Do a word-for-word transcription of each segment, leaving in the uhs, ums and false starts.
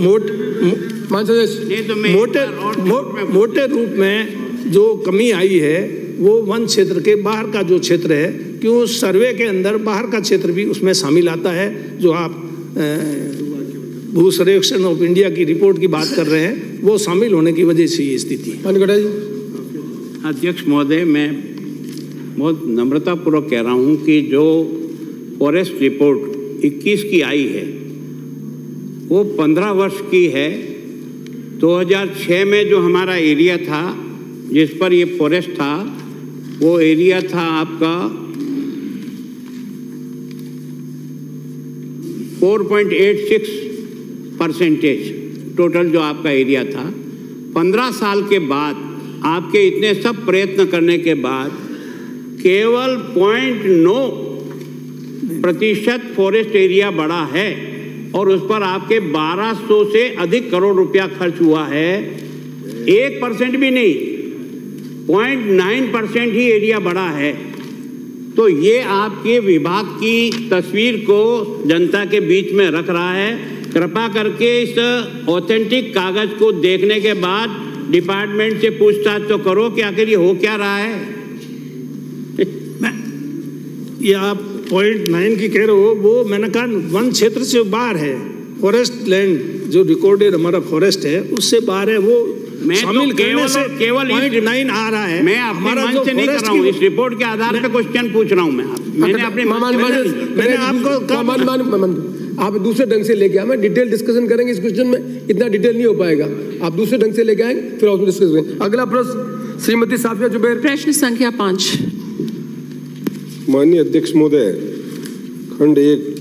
मोट, तो मोटे मो, मोटे रूप में जो कमी आई है वो वन क्षेत्र के बाहर का जो क्षेत्र है, क्यों सर्वे के अंदर बाहर का क्षेत्र भी उसमें शामिल आता है। जो आप भू सर्वेक्षण ऑफ इंडिया की रिपोर्ट की बात कर रहे हैं वो शामिल होने की वजह से ये स्थिति है। अध्यक्ष महोदय, मैं बहुत नम्रतापूर्वक कह रहा हूँ कि जो फॉरेस्ट रिपोर्ट इक्कीस की आई है वो पंद्रह वर्ष की है। दो हज़ार छह में जो हमारा एरिया था जिस पर ये फॉरेस्ट था, वो एरिया था आपका चार पॉइंट आठ छह परसेंटेज टोटल जो आपका एरिया था। पंद्रह साल के बाद आपके इतने सब प्रयत्न करने के बाद केवल पॉइंट नौ प्रतिशत फॉरेस्ट एरिया बढ़ा है और उस पर आपके बारह सौ से अधिक करोड़ रुपया खर्च हुआ है। एक परसेंट भी नहीं, पॉइंट नाइन परसेंट ही एरिया बढ़ा है। तो ये आपके विभाग की तस्वीर को जनता के बीच में रख रहा है। कृपा करके इस ऑथेंटिक कागज को देखने के बाद डिपार्टमेंट से पूछताछ तो करो कि आखिर ये हो क्या रहा है। ये आप पॉइंट नाइन की कह रहे हो, वो मैंने कहा वन क्षेत्र से बाहर है। फॉरेस्ट लैंड जो रिकॉर्डेड हमारा फॉरेस्ट है उससे बाहर है वो। मैं शामिल तो केवल से केवल पॉइंट नाइन आ रहा है। मैं हमारा जो नहीं कर रहा हूं, इस रिपोर्ट के आधार पे क्वेश्चन पूछ रहा हूं। मैं आप मैंने अपने मैंने आपको आप दूसरे ढंग से लेके आए, मैं डिटेल डिस्कशन करेंगे इस क्वेश्चन में, इतना डिटेल नहीं हो पाएगा। आप दूसरे ढंग से लेके आएंगे फिर उसमें डिस्कस करेंगे। अगला प्रश्न श्रीमती साफिया जुबैर, प्रश्न संख्या पांच। माननीय अध्यक्ष महोदय, खंड एक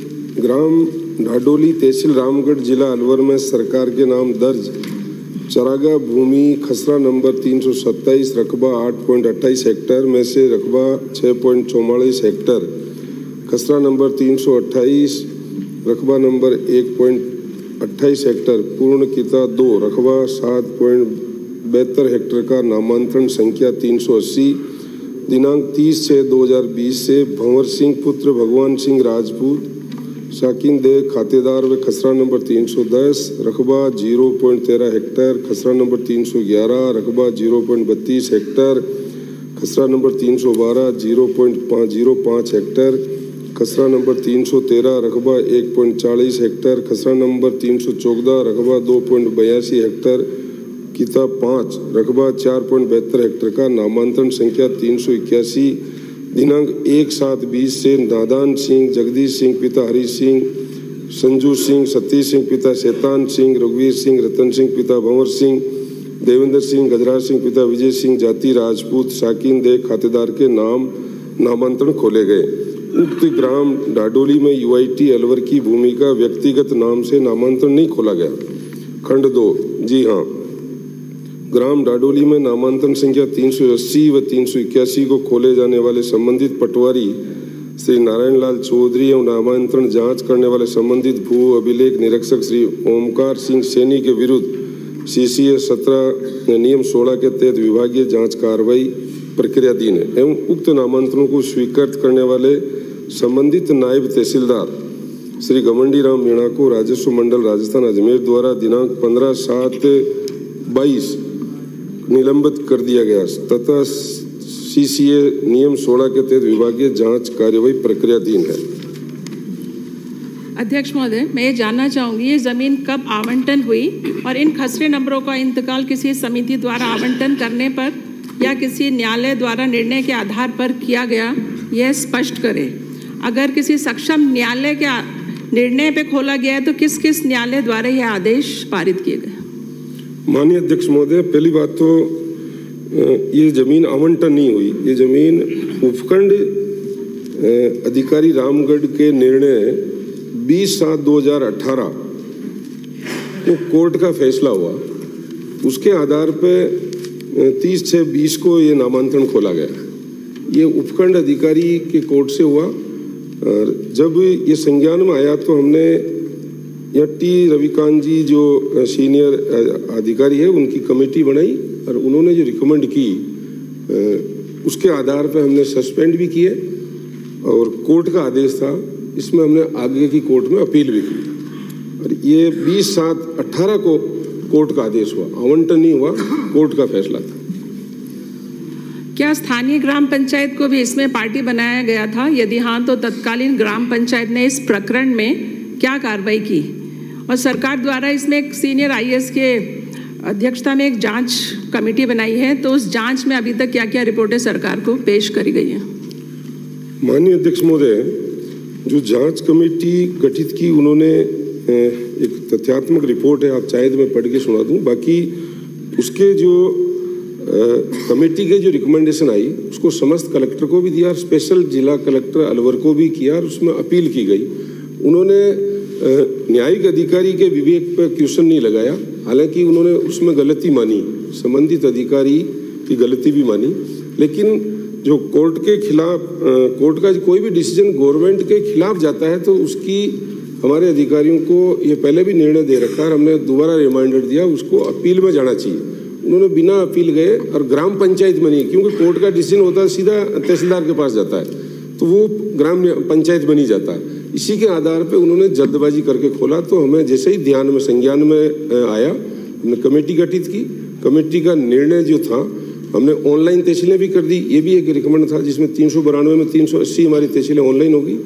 ग्राम ढाडोली तहसील रामगढ़ जिला अलवर में सरकार के नाम दर्ज चरागाह भूमि खसरा नंबर तीन सौ सत्ताईस रकबा आठ पॉइंट अट्ठाईस हेक्टर में से रकबा छः पॉइंट चौवालीस हेक्टर, खसरा नंबर तीन सौ अट्ठाईस रकबा नंबर एक पॉइंट अट्ठाईस हेक्टर, पूर्ण किता दो रकबा सात पॉइंट बहत्तर हेक्टर का नामांतरण संख्या तीन सौ अस्सी दिनांक तीस छः दो हज़ार बीस से भंवर सिंह पुत्र भगवान सिंह राजपूत शाकिंदे खातेदार व खसरा नंबर तीन सौ दस रकबा जीरो पॉइंट तेरह हेक्टर, खसरा नंबर तीन सौ ग्यारह रकबा जीरो पॉइंट बत्तीस हेक्टर, खसरा नंबर तीन सौ बारह जीरो पॉइंट पाँच हेक्टर, खसरा नंबर तीन सौ तेरह रकबा एक पॉइंट चालीस हेक्टर, खसरा नंबर तीन सौ चौदह रकबा दो पॉइंट बयासी हेक्टर किताब पाँच रकबा चार पॉइंट बहत्तर हेक्टर का नामांतरण संख्या तीन सौ इक्यासी दिनांक एक सात बीस से नादान सिंह, जगदीश सिंह पिता हरी सिंह, संजू सिंह, सतीश सिंह पिता शैतान सिंह, रघुवीर सिंह, रतन सिंह पिता भंवर सिंह, देवेंद्र सिंह, गजराज सिंह पिता विजय सिंह, जाति राजपूत शाकिन दे खातेदार के नाम नामांतरण खोले गए। उक्त ग्राम डाडोली में यू आई टी अलवर की भूमि का व्यक्तिगत नाम से नामांतरण नहीं खोला गया। खंड दो, जी हाँ, ग्राम डाडोली में नामांतरण संख्या तीन सौ अस्सी व तीन सौ इक्यासी को खोले जाने वाले संबंधित पटवारी श्री नारायण लाल चौधरी एवं नामांतरण जांच करने वाले संबंधित भू अभिलेख निरीक्षक श्री ओमकार सिंह सैनी के विरुद्ध सीसीएस सत्रह नियम सोलह के तहत विभागीय जांच कार्रवाई प्रक्रियाधीन है एवं उक्त नामांतरणों को स्वीकृत करने वाले संबंधित नायब तहसीलदार श्री घमंडी राम मीणा को राजस्व मंडल राजस्थान अजमेर द्वारा दिनांक पंद्रह सात बाईस निलंबित कर दिया गया तथा सीसीए नियम सोलह के तहत विभागीय जांच कार्यवाही प्रक्रियाधीन है। अध्यक्ष महोदय, मैं ये जानना चाहूंगी ये जमीन कब आवंटन हुई और इन खसरे नंबरों का इंतकाल किसी समिति द्वारा आवंटन करने पर या किसी न्यायालय द्वारा निर्णय के आधार पर किया गया, यह स्पष्ट करें। अगर किसी सक्षम न्यायालय के निर्णय पर खोला गया है तो किस किस न्यायालय द्वारा यह आदेश पारित किए गए। माननीय अध्यक्ष महोदय, पहली बात तो ये जमीन आवंटन नहीं हुई, ये जमीन उपखंड अधिकारी रामगढ़ के निर्णय बीस सात दो हज़ार अठारह को कोर्ट का फैसला हुआ, उसके आधार पे तीस छः बीस को ये नामांतरण खोला गया। ये उपखंड अधिकारी के कोर्ट से हुआ। और जब ये संज्ञान में आया तो हमने या टी रविकांत जी जो सीनियर अधिकारी है उनकी कमेटी बनाई और उन्होंने जो रिकमेंड की उसके आधार पर हमने सस्पेंड भी किए और कोर्ट का आदेश था, इसमें हमने आगे की कोर्ट में अपील भी की। और ये बीस सात अट्ठारह को कोर्ट का आदेश हुआ, आवंटन नहीं हुआ, कोर्ट का फैसला था। क्या स्थानीय ग्राम पंचायत को भी इसमें पार्टी बनाया गया था? यदि हाँ, तो तत्कालीन ग्राम पंचायत ने इस प्रकरण में क्या कार्रवाई की? और सरकार द्वारा इसमें एक सीनियर आईएएस के अध्यक्षता में एक जांच कमेटी बनाई है, तो उस जांच में अभी तक क्या क्या रिपोर्टें सरकार को पेश करी गई हैं? माननीय अध्यक्ष महोदय, जो जांच कमेटी गठित की उन्होंने एक तथ्यात्मक रिपोर्ट है, आप चाहे तो मैं पढ़ के सुना दूँ, बाकी उसके जो कमेटी के जो रिकमेंडेशन आई उसको समस्त कलेक्टर को भी दिया और स्पेशल जिला कलेक्टर अलवर को भी किया और उसमें अपील की गई। उन्होंने न्यायिक अधिकारी के विवेक पर क्वेश्चन नहीं लगाया, हालांकि उन्होंने उसमें गलती मानी, संबंधित अधिकारी की गलती भी मानी, लेकिन जो कोर्ट के खिलाफ कोर्ट का कोई भी डिसीजन गवर्नमेंट के खिलाफ जाता है तो उसकी हमारे अधिकारियों को ये पहले भी निर्णय दे रखा है, हमने दोबारा रिमाइंडर दिया उसको अपील में जाना चाहिए। उन्होंने बिना अपील गए और ग्राम पंचायत में नहीं, क्योंकि कोर्ट का डिसीजन होता है सीधा तहसीलदार के पास जाता है, तो वो ग्राम पंचायत में नहीं जाता। इसी के आधार पे उन्होंने जल्दबाजी करके खोला, तो हमें जैसे ही ध्यान में संज्ञान में आया हमने कमेटी गठित की। कमेटी का निर्णय जो था हमने ऑनलाइन तहसीलें भी कर दी, ये भी एक रिकमेंड था, जिसमें तीन सौ बानवे में तीन सौ अस्सी हमारी तहसीलें ऑनलाइन होगी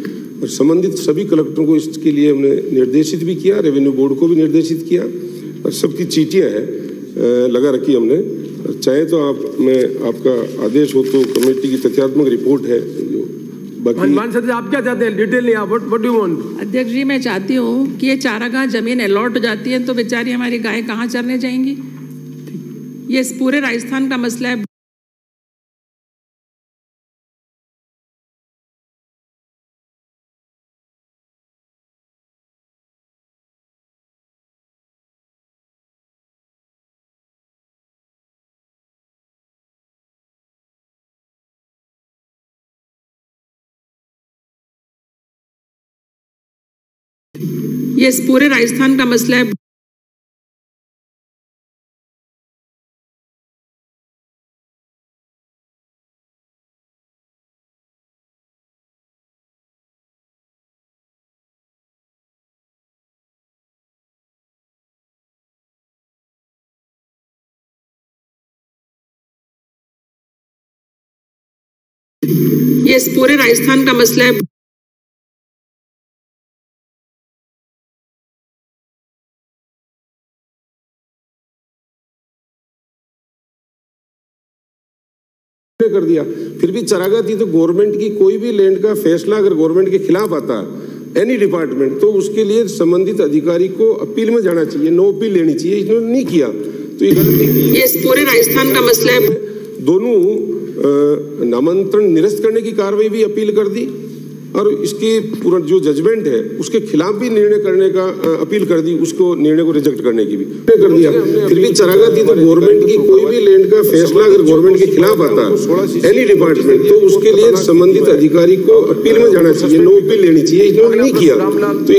और संबंधित सभी कलेक्टरों को इसके लिए हमने निर्देशित भी किया, रेवेन्यू बोर्ड को भी निर्देशित किया और सबकी चीटियाँ हैं लगा रखी हमने। चाहे तो आप मैं आपका आदेश हो तो कमेटी की तथ्यात्मक रिपोर्ट है जो बाकी। मान सर आप क्या चाहते हैं डिटेल में? आप व्हाट डू यू वांट? अध्यक्ष जी, मैं चाहती हूँ कि ये चारागाह जमीन अलॉट हो जाती है तो बेचारी हमारी गाय कहाँ चरने जाएंगी? ये इस पूरे राजस्थान का मसला है। ये इस पूरे राजस्थान का मसला है। ये इस पूरे राजस्थान का मसला है। कर दिया फिर भी चरागाह थी, तो गवर्नमेंट की कोई भी लैंड का फैसला अगर गवर्नमेंट के खिलाफ आता है एनी डिपार्टमेंट, तो उसके लिए संबंधित अधिकारी को अपील में जाना चाहिए, नो अपील लेनी चाहिए। इन्होंने नहीं किया तो ये गलती की। ये पूरे राजस्थान का मसला है। दोनों नामांतरण निरस्त करने की कार्रवाई भी अपील कर दी और इसकी पूरा जो जजमेंट है उसके खिलाफ भी निर्णय करने का अपील कर दी, उसको निर्णय को रिजेक्ट करने की भी कर दिया। फिर भी चरागाह थी तो गवर्नमेंट की कोई भी लैंड का फैसला अगर गवर्नमेंट के खिलाफ आता है एनी डिपार्टमेंट, तो उसके लिए संबंधित अधिकारी को अपील में जाना चाहिए, नो अपील लेनी चाहिए। इन्होंने नहीं किया तो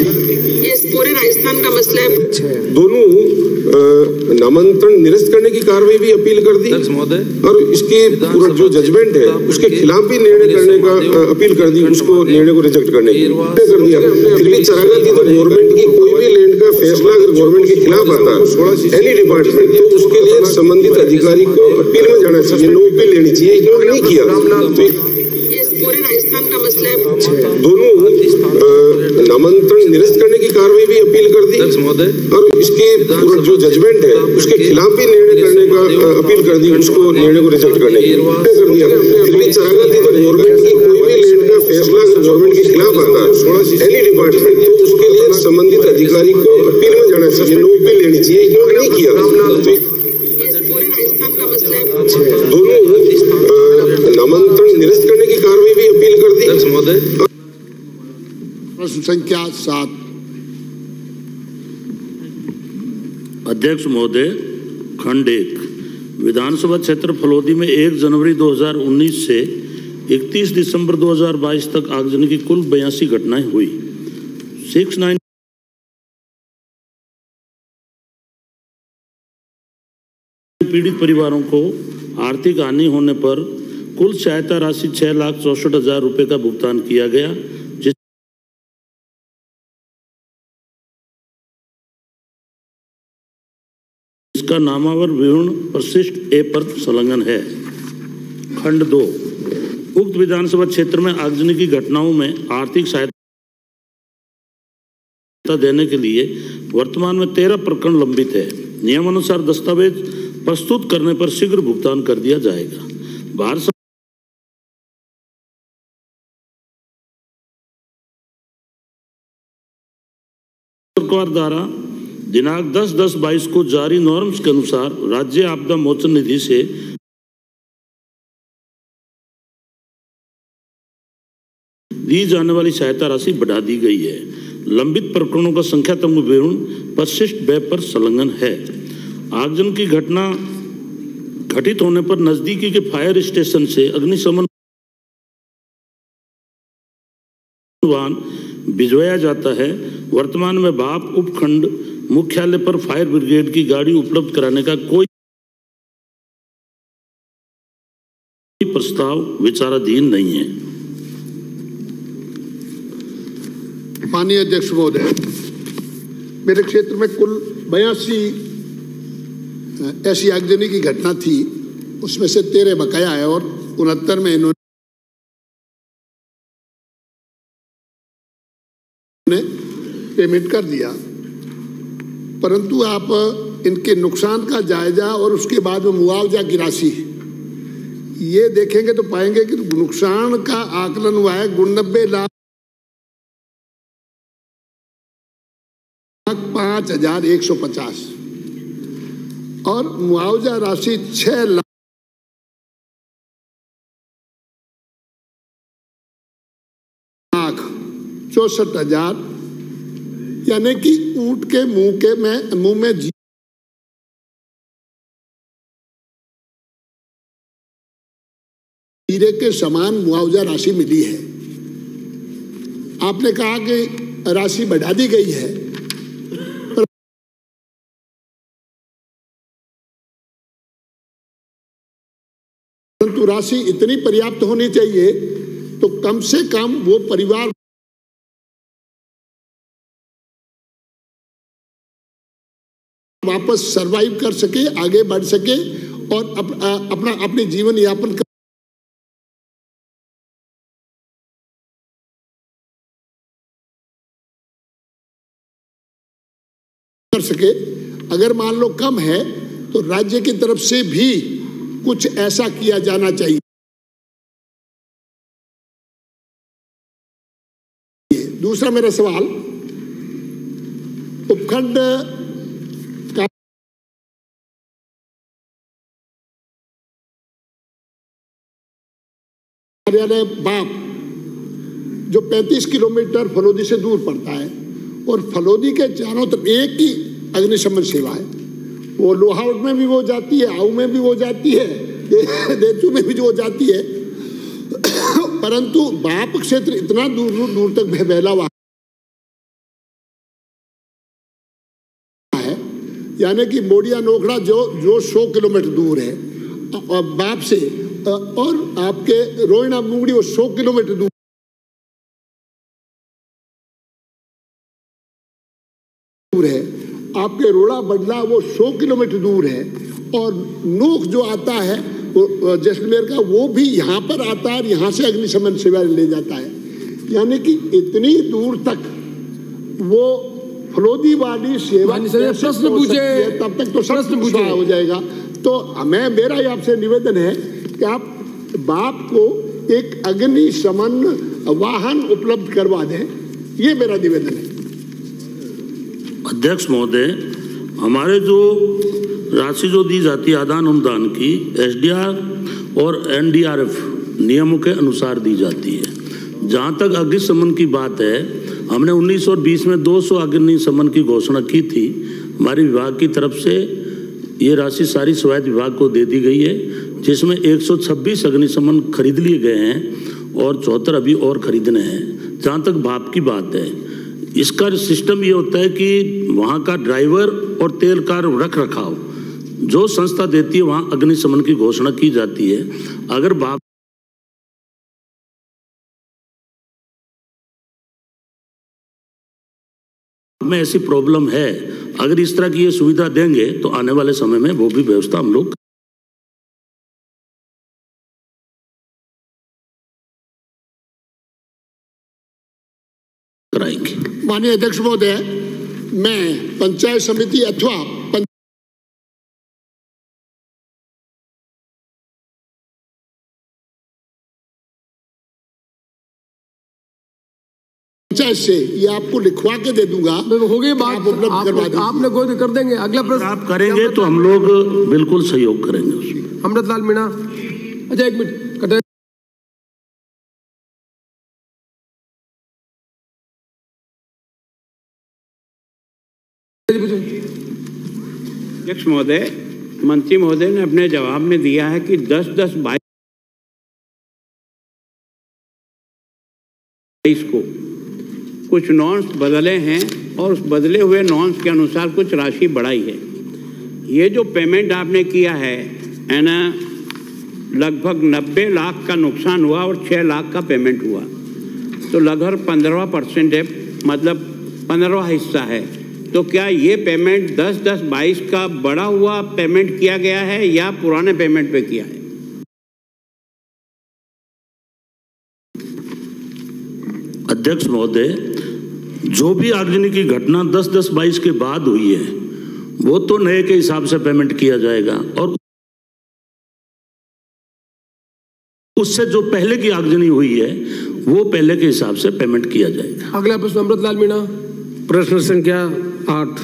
ये पूरे राजस्थान का मसला है। दोनों नामांतरण निरस्त करने की कार्रवाई भी अपील कर दी और इसके पूरा जो जजमेंट है उसके खिलाफ भी निर्णय करने का अपील कर दी, उसको निर्णय को रिजेक्ट करने की कर दिया। फिर भी चरागाह थी तो गवर्नमेंट की कोई भी लैंड का फैसला अगर गवर्नमेंट के खिलाफ आता है एनी डिपार्टमेंट, तो उसके लिए संबंधित अधिकारी को अपील में जाना चाहिए, नो अपील लेनी चाहिए। इन्होंने नहीं किया। पूरे राजस्थान का मसला है। दोनों नामांतरण निरस्त करने की कार्रवाई भी अपील कर दी और इसके पूरा जो जजमेंट है उसके खिलाफ भी निर्णय करने का अपील कर दी, उसको निर्णय को रिजेक्ट करने की कर दिया। फिर भी चरागाह थी तो गवर्नमेंट की कोई भी लैंड का फैसला अगर गवर्नमेंट के खिलाफ आता है एनी डिपार्टमेंट, तो उसके लिए संबंधित अधिकारी को अपील में जाना चाहिए, नो अपील लेनी चाहिए। इन्होंने नहीं किया। दोनों नामांतरण निरस्त करने की कार्रवाई भी अपील कर दी। प्रश्न संख्या सात। अध्यक्ष महोदय, खंड एक, विधानसभा क्षेत्र फलोदी में एक जनवरी दो हज़ार उन्नीस से इकतीस दिसंबर दो हज़ार बाईस तक आगजनी की कुल बयासी घटनाएं हुई। सिक्स नाइन पीड़ित परिवारों को आर्थिक हानि होने पर कुल सहायता राशि छह लाख चौसठ हजार रुपये का भुगतान किया गया। इसका नामावर विवरण परिशिष्ट ए पर संलग्न है। खंड दो, उक्त विधानसभा क्षेत्र में आगजनी की घटनाओं में आर्थिक सहायता देने के लिए वर्तमान में तेरह प्रकरण लंबित है। नियमानुसार दस्तावेज प्रस्तुत करने पर शीघ्र भुगतान कर दिया जाएगा। भारत सरकार द्वारा दिनांक दस दस बाईस को जारी नॉर्म्स के अनुसार राज्य आपदा मोचन निधि से दी जाने वाली सहायता राशि बढ़ा दी गई है। लंबित प्रकरणों का संख्यात्मक विवरण परिशिष्ट ब पर संलग्न है। आगजन की घटना घटित होने पर नजदीकी के फायर स्टेशन से अग्निशमन वाहन भिजवाया जाता है। वर्तमान में बाप उपखंड मुख्यालय पर फायर ब्रिगेड की गाड़ी उपलब्ध कराने का कोई प्रस्ताव विचाराधीन नहीं है। माननीय अध्यक्ष महोदय, मेरे क्षेत्र में कुल बयासी ऐसी आगजनी की घटना थी, उसमें से तेरह बकाया है और उनहत्तर में इन्होंने पेमेंट कर दिया, परंतु आप इनके नुकसान का जायजा और उसके बाद में मुआवजा की राशि ये देखेंगे तो पाएंगे कि नुकसान का आकलन हुआ है गुणनब्बे लाख पांच हजार एक सौ पचास और मुआवजा राशि छह लाख चौसठ हजार, यानी कि ऊंट के मुंह के में मुंह में जीरे के समान मुआवजा राशि मिली है। आपने कहा कि राशि बढ़ा दी गई है, परंतु राशि इतनी पर्याप्त होनी चाहिए तो कम से कम वो परिवार वापस सरवाइव कर सके, आगे बढ़ सके और अप, आ, अपना अपने जीवन यापन कर सके। अगर मान लो कम है तो राज्य की तरफ से भी कुछ ऐसा किया जाना चाहिए। दूसरा मेरा सवाल, उपखंड का कार्यालय बाप जो पैंतीस किलोमीटर फलोदी से दूर पड़ता है और फलोदी के चारों तरफ एक ही अग्निशमन सेवा है। वो लोहावट में भी वो जाती है, आऊ में भी वो जाती है, देचू में भी वो जाती है, परंतु बाप क्षेत्र इतना दूर दूर दूर तक फैला हुआ है, यानी कि मोड़िया नोखड़ा जो जो सौ किलोमीटर दूर है बाप से और आपके रोहिणा मुंगड़ी वो सौ किलोमीटर दूर दूर है। आपके रोड़ा बदला वो सौ किलोमीटर दूर है और नोक जो आता है वो जैसलमेर का वो भी यहाँ पर आता है और यहाँ से अग्निशमन सेवा ले जाता है, यानी कि इतनी दूर तक वो फलोदी वाली सेवा प्रश्न पूछे तब तक तो प्रश्न पूछा हो जाएगा। तो मैं मेरा ही आपसे निवेदन है कि आप बाप को एक अग्निशमन वाहन उपलब्ध करवा दें, ये मेरा निवेदन है। अध्यक्ष महोदय, हमारे जो राशि जो दी जाती है आदान अनुदान की एसडीआर और एनडीआरएफ नियमों के अनुसार दी जाती है। जहाँ तक अग्निशमन की बात है, हमने उन्नीस सौ बीस में दो सौ अग्निशमन की घोषणा की थी। हमारे विभाग की तरफ से ये राशि सारी स्वायत्त विभाग को दे दी गई है, जिसमें एक सौ छब्बीस अग्निशमन खरीद लिए गए हैं और चौहत्तर अभी और खरीदने हैं। जहाँ तक भाप की बात है, इसका सिस्टम ये होता है कि वहाँ का ड्राइवर और तेल का रख रखाव जो संस्था देती है वहाँ अग्निशमन की घोषणा की जाती है। अगर बाप में ऐसी प्रॉब्लम है, अगर इस तरह की ये सुविधा देंगे तो आने वाले समय में वो भी व्यवस्था हम लोग कराएंगे। माननीय अध्यक्ष महोदय, मैं पंचायत समिति अथवा से ये आपको लिखवा के दे दूंगा। हो गई बात, आप आपने कोई कर देंगे। अगला प्रश्न आप करेंगे तो हम लोग बिल्कुल सहयोग करेंगे उसमें। अमृतलाल मीणा, अच्छा एक मिनट, अध्यक्ष महोदय, मंत्री महोदय ने अपने जवाब में दिया है कि दस दस बाईस को कुछ नॉन्स बदले हैं और उस बदले हुए नॉन्स के अनुसार कुछ राशि बढ़ाई है। ये जो पेमेंट आपने किया है है ना, लगभग नब्बे लाख का नुकसान हुआ और छः लाख का पेमेंट हुआ, तो लगभग पंद्रहवा परसेंट है, मतलब पंद्रहवा हिस्सा है। तो क्या ये पेमेंट दस दस बाईस का बढ़ा हुआ पेमेंट किया गया है या पुराने पेमेंट पे किया है? अध्यक्ष महोदय, जो भी आगजनी की घटना दस दस बाईस के बाद हुई है वो तो नए के हिसाब से पेमेंट किया जाएगा और उससे जो पहले की आगजनी हुई है वो पहले के हिसाब से पेमेंट किया जाएगा। अगला प्रश्न अमृतलाल मीणा, प्रश्न संख्या आठ।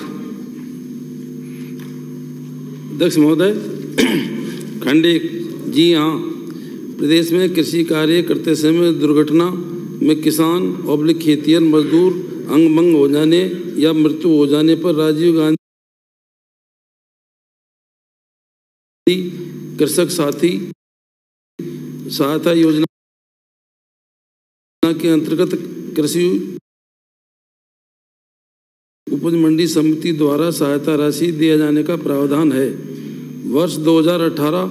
अध्यक्ष महोदय, खंडे जी हाँ, प्रदेश में कृषि कार्य करते समय दुर्घटना में किसान ऑब्लिक खेतिहर मजदूर अंगभंग हो जाने या मृत्यु हो जाने पर राजीव गांधी कृषक साथी सहायता योजना के अंतर्गत कृषि उपज मंडी समिति द्वारा सहायता राशि दिए जाने का प्रावधान है। वर्ष दो हज़ार अठारह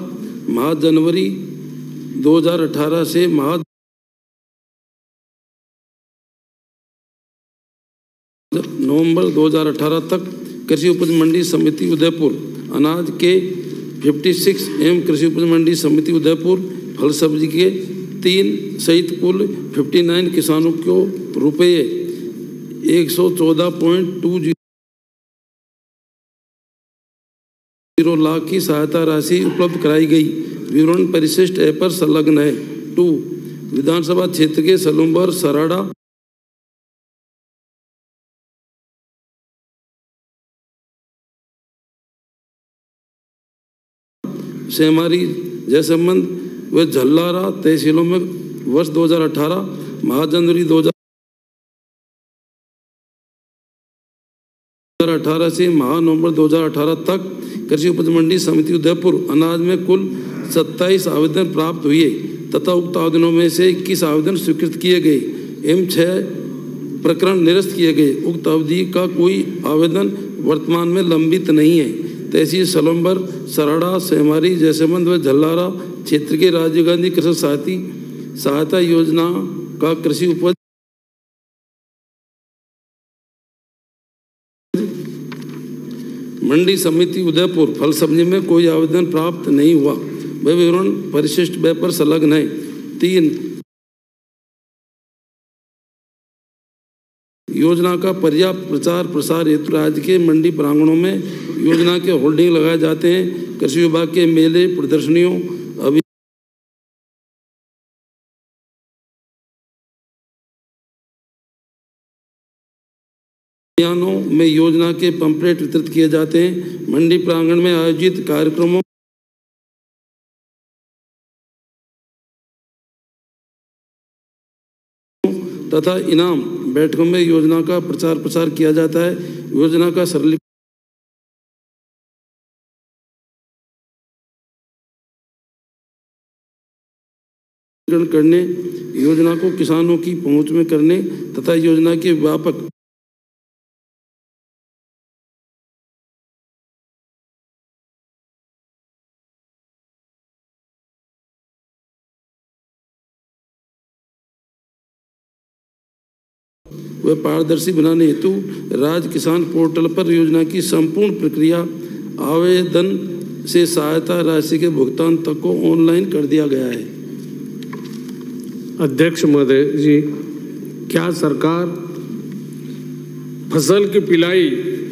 माह जनवरी दो हज़ार अठारह से माह नवंबर दो हज़ार अठारह तक कृषि उपज मंडी समिति उदयपुर अनाज के छप्पन एवं कृषि उपज मंडी समिति उदयपुर फल सब्जी के तीन सहित कुल उनसठ किसानों को रुपये एक सौ चौदह पॉइंट टू जीरो लाख की सहायता राशि उपलब्ध कराई गई। विवरण परिशिष्ट ऐप पर संलग्न है। टू विधानसभा क्षेत्र के सलूम्बर, सराड़ा, सेमारी, जयसंबंध व झल्लारा तहसीलों में वर्ष दो हज़ार अठारह माह जनवरी दो हज़ार अठारह से माह नवंबर दो हज़ार अठारह तक कृषि उपज मंडी समिति उदयपुर अनाज में कुल सत्ताईस आवेदन प्राप्त हुए तथा उक्त आवेदनों में से इक्कीस आवेदन स्वीकृत किए गए एवं छह प्रकरण निरस्त किए गए। उक्त अवधि का कोई आवेदन वर्तमान में लंबित नहीं है। तहसील सलम्बर, सराड़ा, सेमारी, जयसमंद व झल्लारा क्षेत्र के राजीव गांधी कृषक साथी सहायता योजना का कृषि उपज मंडी समिति उदयपुर फल सब्जी में कोई आवेदन प्राप्त नहीं हुआ। वह विवरण परिशिष्ट व्यय पर संलग्न है। तीन योजना का पर्याप्त प्रचार प्रसार हेतु राज्य के मंडी प्रांगणों में योजना के होर्डिंग लगाए जाते हैं। कृषि विभाग के मेले, प्रदर्शनियों, अभियानों में योजना के पंपलेट वितरित किए जाते हैं। मंडी प्रांगण में आयोजित कार्यक्रमों तथा इनाम बैठकों में योजना का प्रचार प्रसार किया जाता है। योजना का सरलीकरण करने, योजना को किसानों की पहुंच में करने तथा योजना के व्यापक व पारदर्शी बनाने हेतु राज्य किसान पोर्टल पर योजना की संपूर्ण प्रक्रिया, आवेदन से सहायता राशि के भुगतान तक को ऑनलाइन कर दिया गया है। अध्यक्ष महोदय जी, क्या सरकार फसल की पिलाई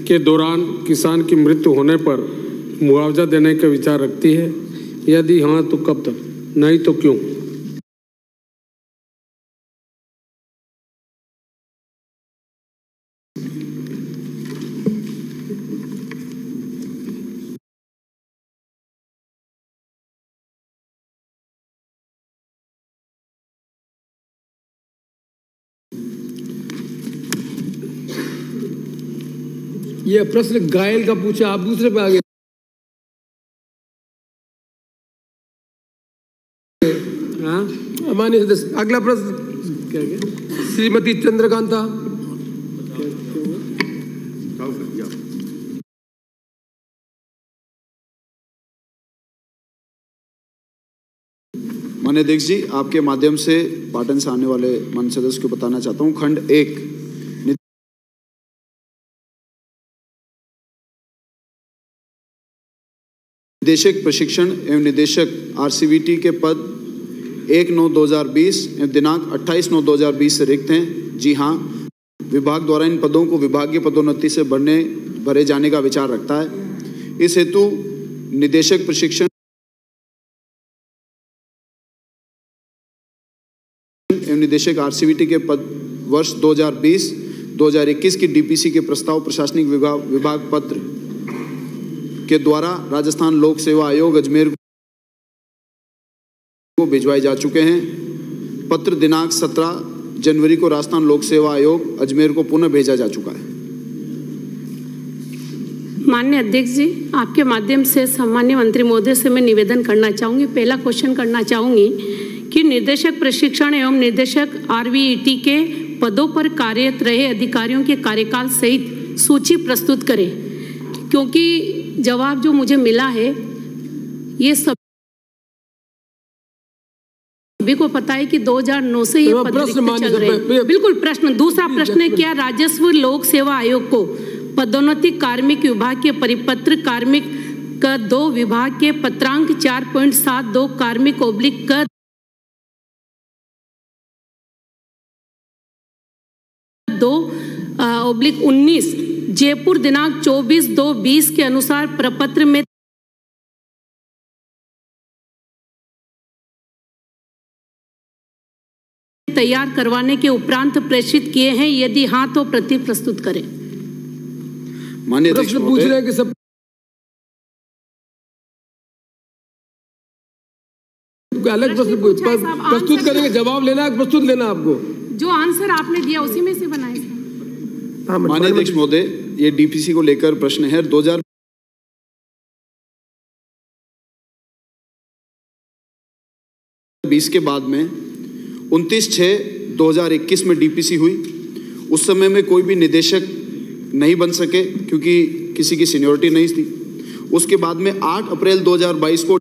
के दौरान किसान की मृत्यु होने पर मुआवजा देने का विचार रखती है? यदि हाँ तो कब तक, नहीं तो क्यों? यह प्रश्न घायल का पूछा, आप दूसरे पे आगे। माननीय सदस्य, अगला प्रश्न श्रीमती चंद्रकांता। माननीय अध्यक्ष जी, आपके माध्यम से पाटन से आने वाले माननीय सदस्य को बताना चाहता हूं, खंड एक निदेशक प्रशिक्षण एवं निदेशक आरसीवीटी के पद एक नौ दो हजार बीस एवं दिनांक अट्ठाईस नौ दो हजार बीस से रिक्त हैं। जी हाँ, विभाग द्वारा इन पदों को विभागीय पदोन्नति से बढ़ने भरे जाने का विचार रखता है। इस हेतु निदेशक प्रशिक्षण एवं निदेशक आरसीवीटी के पद वर्ष दो हजार बीस दो हजार इक्कीस की डीपीसी के प्रस्ताव प्रशासनिक विभाग विभाग पत्र के द्वारा राजस्थान लोक सेवा आयोग अजमेर को भिजवाए जा चुके हैं। पत्र दिनांक सत्रह जनवरी को राजस्थान लोक सेवा आयोग अजमेर को पुनः भेजा जा चुका है। माननीय अध्यक्ष जी, आपके माध्यम से सम्माननीय मंत्री महोदय से मैं निवेदन करना चाहूंगी। पहला क्वेश्चन करना चाहूंगी कि निर्देशक प्रशिक्षण एवं निर्देशक आरवीईटी के पदों पर कार्यरत रहे अधिकारियों के कार्यकाल सहित सूची प्रस्तुत करें, क्योंकि जवाब जो मुझे मिला है ये सभी को पता है कि दो हजार नौ से ये पद रिक्त चल रहे हैं। बिल्कुल प्रश्न। दूसरा प्रश्न है, क्या राजस्व लोक सेवा आयोग को पदोन्नति कार्मिक विभाग के परिपत्र कार्मिक क दो विभाग के पत्रांक चार पॉइंट सात दो कार्मिक ओब्लिक क दो ओब्लिक उन्नीस जयपुर दिनांक चौबीस दो बीस के अनुसार प्रपत्र में तैयार करवाने के उपरांत प्रेषित किए हैं? यदि हाँ तो प्रति प्रस्तुत करें। माननीय अध्यक्ष पूछ रहे हैं कि सब अलग प्रस्तुत करेंगे, जवाब लेना है प्रस्तुत लेना आपको, जो आंसर आपने दिया उसी में से बनाए। माननीय अध्यक्ष महोदय, ये डीपीसी को लेकर प्रश्न है। दो हजार बीस के बाद में उनतीस छह दो हजार इक्कीस में डीपीसी हुई। उस समय में कोई भी निदेशक नहीं बन सके क्योंकि किसी की सीनियरिटी नहीं थी। उसके बाद में आठ अप्रैल दो हजार बाईस को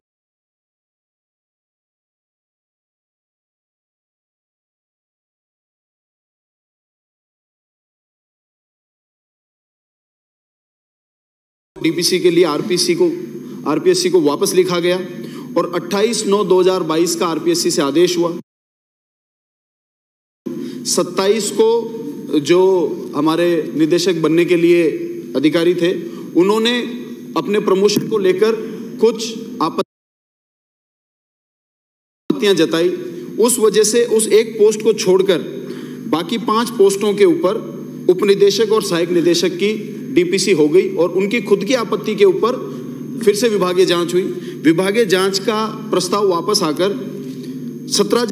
डीपीसी के लिए आरपीसी को आरपीएससी को वापस लिखा गया और अट्ठाईस नौ दो हजार बाईस का आरपीएससी से आदेश हुआ। सत्ताईस को जो हमारे निदेशक बनने के लिए अधिकारी थे, उन्होंने अपने प्रमोशन को लेकर कुछ आपत्तियां जताई। उस वजह से उस एक पोस्ट को छोड़कर बाकी पांच पोस्टों के ऊपर उपनिदेशक और सहायक निदेशक की डीपीसी हो गई और उनकी खुद की आपत्ति के ऊपर फिर से विभागीय जांच हुई। विभागीय जांच का प्रस्ताव वापस आकर सत्रह